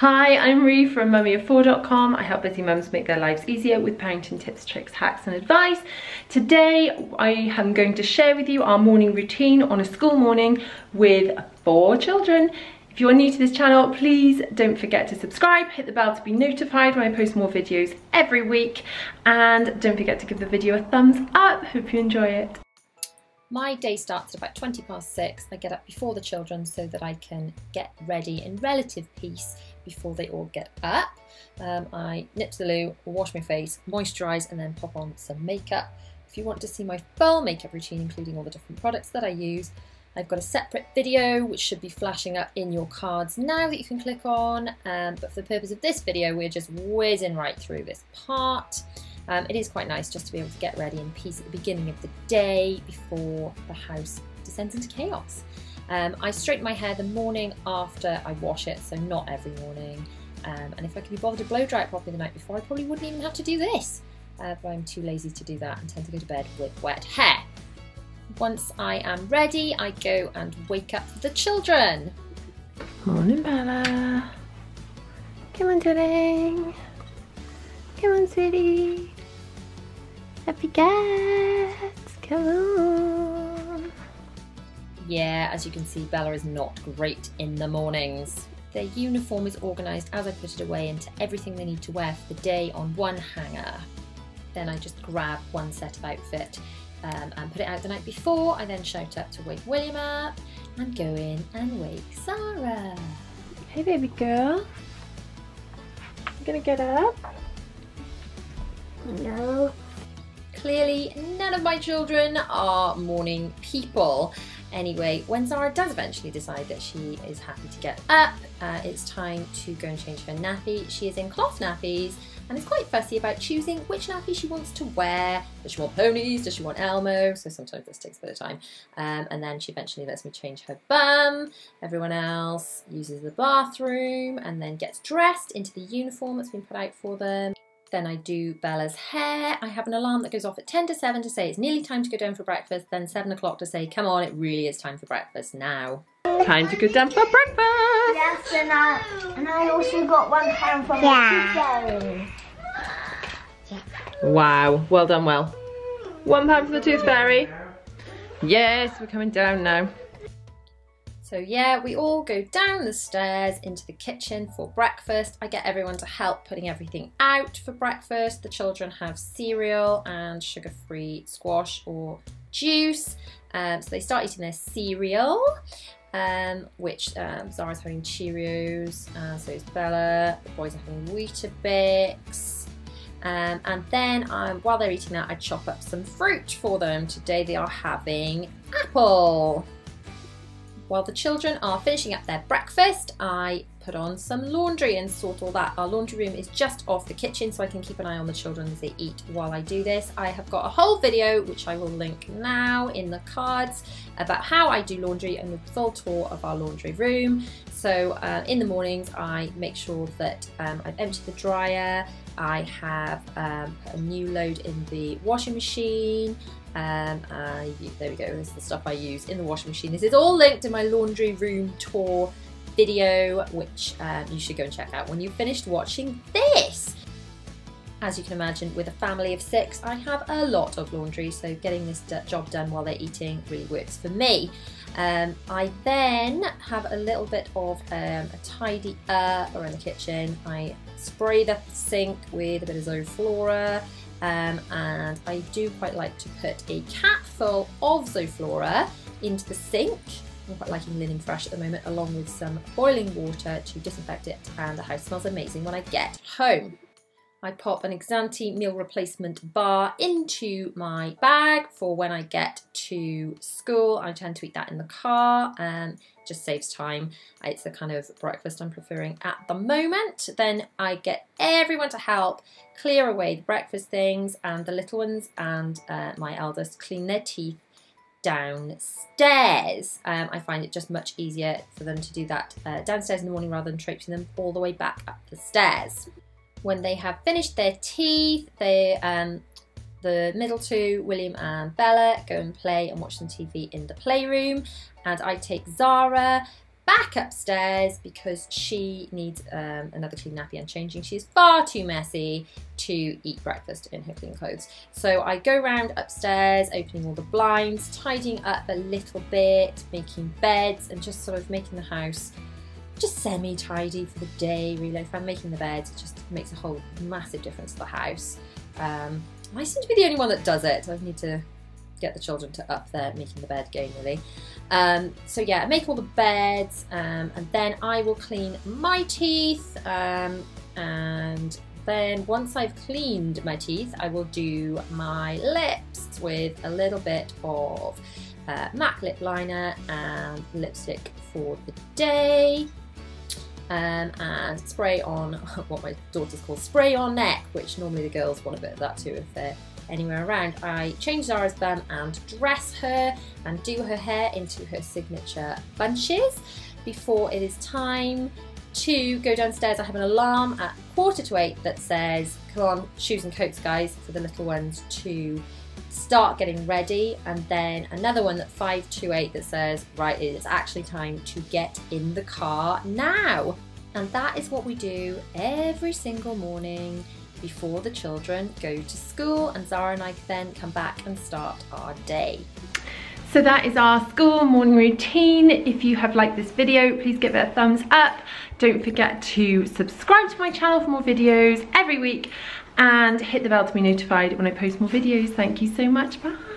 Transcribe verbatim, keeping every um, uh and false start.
Hi, I'm Ree from mummy of four dot com. I help busy mums make their lives easier with parenting tips, tricks, hacks and advice. Today I am going to share with you our morning routine on a school morning with four children. If you are new to this channel, please don't forget to subscribe, hit the bell to be notified when I post more videos every week, and don't forget to give the video a thumbs up. Hope you enjoy it. My day starts at about twenty past six. I get up before the children so that I can get ready in relative peace before they all get up. Um, I nip to the loo, wash my face, moisturise and then pop on some makeup. If you want to see my full makeup routine, including all the different products that I use, I've got a separate video which should be flashing up in your cards now that you can click on. Um, but for the purpose of this video, we're just whizzing right through this part. Um, it is quite nice just to be able to get ready in peace at the beginning of the day before the house descends into chaos. Um, I straighten my hair the morning after I wash it, so not every morning. Um, and if I could be bothered to blow dry it properly the night before, I probably wouldn't even have to do this. Uh, but I'm too lazy to do that and tend to go to bed with wet hair. Once I am ready, I go and wake up the children. Morning, Bella. Come on, darling. Come on, sweetie. Happy cats, come on. Yeah, as you can see, Bella is not great in the mornings. Their uniform is organised as I put it away into everything they need to wear for the day on one hanger. Then I just grab one set of outfit um, and put it out the night before. I then shout up to wake William up and go in and wake Zara. Hey, baby girl. I'm gonna get up. No. Clearly, none of my children are morning people. Anyway, when Zara does eventually decide that she is happy to get up, uh, it's time to go and change her nappy. She is in cloth nappies and is quite fussy about choosing which nappy she wants to wear. Does she want ponies? Does she want Elmo? So sometimes this takes a bit of time. Um, and then she eventually lets me change her bum. Everyone else uses the bathroom and then gets dressed into the uniform that's been put out for them. Then I do Bella's hair. I have an alarm that goes off at ten to seven to say it's nearly time to go down for breakfast, then seven o'clock to say, come on, it really is time for breakfast now. Time to go down for breakfast! Yes, and I, and I also got one pound from yeah. the tooth fairy. Wow, well done, well. One pound from the tooth fairy. Yes, we're coming down now. So yeah, we all go down the stairs into the kitchen for breakfast. I get everyone to help putting everything out for breakfast. The children have cereal and sugar-free squash or juice. Um, so they start eating their cereal, um, which um, Zara's having Cheerios, uh, so is Bella. The boys are having Weetabix. Um, and then um, while they're eating that, I chop up some fruit for them. Today they are having apple. While the children are finishing up their breakfast, I put on some laundry and sort all that. Our laundry room is just off the kitchen, so I can keep an eye on the children as they eat while I do this. I have got a whole video, which I will link now in the cards, about how I do laundry and the full tour of our laundry room. So uh, in the mornings, I make sure that um, I've emptied the dryer, I have um, put a new load in the washing machine. Um, I, there we go, this is the stuff I use in the washing machine. This is all linked in my laundry room tour video, which um, you should go and check out when you've finished watching this. As you can imagine, with a family of six, I have a lot of laundry, so getting this job done while they're eating really works for me. Um, I then have a little bit of um, a tidy up around the kitchen. I spray the sink with a bit of Zoflora. Um, and I do quite like to put a capful of Zoflora into the sink. I'm quite liking Linen Fresh at the moment, along with some boiling water to disinfect it, and the house smells amazing when I get home. I pop an Exante meal replacement bar into my bag for when I get to school. I tend to eat that in the car and just saves time. It's the kind of breakfast I'm preferring at the moment. Then I get everyone to help clear away the breakfast things, and the little ones and uh, my eldest clean their teeth downstairs. Um, I find it just much easier for them to do that uh, downstairs in the morning rather than traipsing them all the way back up the stairs. When they have finished their teeth, they, um, the middle two, William and Bella, go and play and watch some T V in the playroom. And I take Zara back upstairs because she needs um, another clean nappy and changing. She's far too messy to eat breakfast in her clean clothes. So I go round upstairs, opening all the blinds, tidying up a little bit, making beds and just sort of making the house just semi-tidy for the day, really. If I'm making the beds, it just makes a whole massive difference to the house. Um, I seem to be the only one that does it, so I need to get the children to up their making the bed game, really. Um, so yeah, I make all the beds, um, and then I will clean my teeth, um, and then once I've cleaned my teeth, I will do my lips with a little bit of uh, MAC lip liner and lipstick for the day. Um, and spray on what my daughters call spray on neck, which normally the girls want a bit of that too if they're anywhere around. I change Zara's bun and dress her and do her hair into her signature bunches before it is time to go downstairs. I have an alarm at quarter to eight that says, come on, shoes and coats guys, for the little ones to start getting ready, and then another one at five to eight that says, right, it's actually time to get in the car now. And that is what we do every single morning before the children go to school, and Zara and I then come back and start our day. So that is our school morning routine. If you have liked this video, please give it a thumbs up. Don't forget to subscribe to my channel for more videos every week, and hit the bell to be notified when I post more videos. Thank you so much, bye.